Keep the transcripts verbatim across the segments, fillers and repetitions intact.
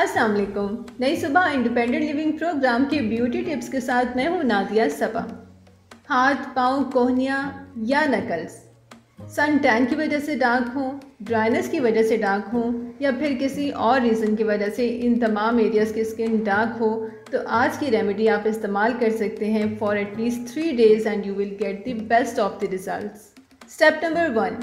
अस्सलाम वालेकुम। नई सुबह इंडिपेंडेंट लिविंग प्रोग्राम के ब्यूटी टिप्स के साथ मैं हूँ नादिया सबा। हाथ पाँव कोहनियाँ या नकल्स, सन टैन की वजह से डार्क हों, ड्राइनेस की वजह से डार्क हों या फिर किसी और रीज़न की वजह से इन तमाम एरियाज़ की स्किन डार्क हो तो आज की रेमेडी आप इस्तेमाल कर सकते हैं for at least three days and you will get the best of the result. Step number one,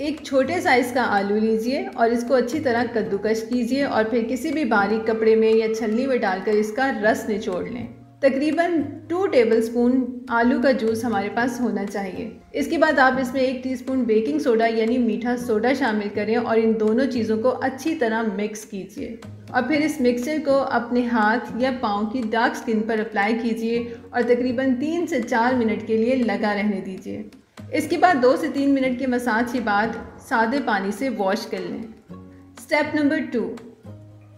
एक छोटे साइज़ का आलू लीजिए और इसको अच्छी तरह कद्दूकश कीजिए और फिर किसी भी बारीक कपड़े में या छलनी में डालकर इसका रस निचोड़ लें। तकरीबन टू टेबलस्पून आलू का जूस हमारे पास होना चाहिए। इसके बाद आप इसमें एक टीस्पून बेकिंग सोडा यानी मीठा सोडा शामिल करें और इन दोनों चीज़ों को अच्छी तरह मिक्स कीजिए और फिर इस मिक्सचर को अपने हाथ या पाँव की डार्क स्किन पर अप्लाई कीजिए और तकरीबन तीन से चार मिनट के लिए लगा रहने दीजिए। इसके बाद दो से तीन मिनट के मसाज के बाद सादे पानी से वॉश कर लें। स्टेप नंबर टू,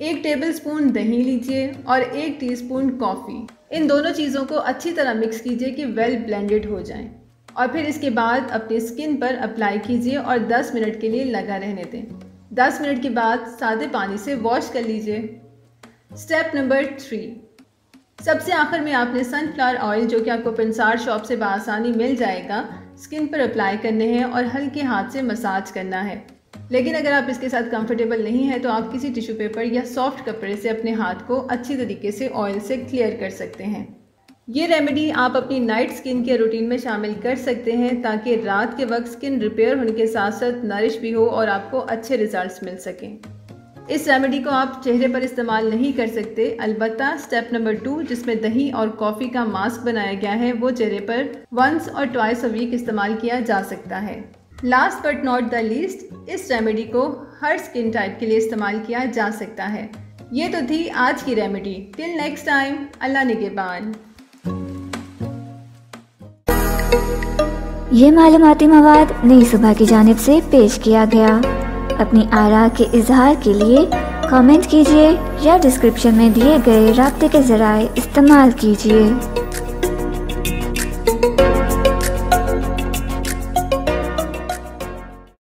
एक टेबलस्पून दही लीजिए और एक टीस्पून कॉफ़ी, इन दोनों चीज़ों को अच्छी तरह मिक्स कीजिए कि वेल ब्लेंडेड हो जाएं और फिर इसके बाद अपनी स्किन पर अप्लाई कीजिए और दस मिनट के लिए लगा रहने दें। दस मिनट के बाद सादे पानी से वॉश कर लीजिए। स्टेप नंबर थ्री, सबसे आखिर में आपने सनफ्लावर ऑयल, जो कि आपको पंसार शॉप से बआसानी मिल जाएगा, स्किन पर अप्लाई करने हैं और हल्के हाथ से मसाज करना है। लेकिन अगर आप इसके साथ कंफर्टेबल नहीं है तो आप किसी टिश्यू पेपर या सॉफ्ट कपड़े से अपने हाथ को अच्छी तरीके से ऑयल से क्लियर कर सकते हैं। ये रेमेडी आप अपनी नाइट स्किन के रूटीन में शामिल कर सकते हैं ताकि रात के वक्त स्किन रिपेयर होने के साथ साथ नरिश भी हो और आपको अच्छे रिजल्ट्स मिल सकें। इस रेमेडी को आप चेहरे पर इस्तेमाल नहीं कर सकते, अलबत्ता स्टेप नंबर टू जिसमें दही और कॉफ़ी का मास्क बनाया गया है वो चेहरे पर वंस और ट्वाइस अ वीक इस्तेमाल किया जा सकता है। Last but not the least, इस रेमेडी को हर स्किन टाइप के लिए इस्तेमाल किया जा सकता है। ये तो थी आज की रेमेडी। टिल नेक्स्ट टाइम, अल्लाह निगहबान। ये मालूमाती मवाद नई सुबह की जानिब से पेश किया गया। अपनी आरा के इजहार के लिए कमेंट कीजिए या डिस्क्रिप्शन में दिए गए राब्ते के जराए इस्तेमाल कीजिए।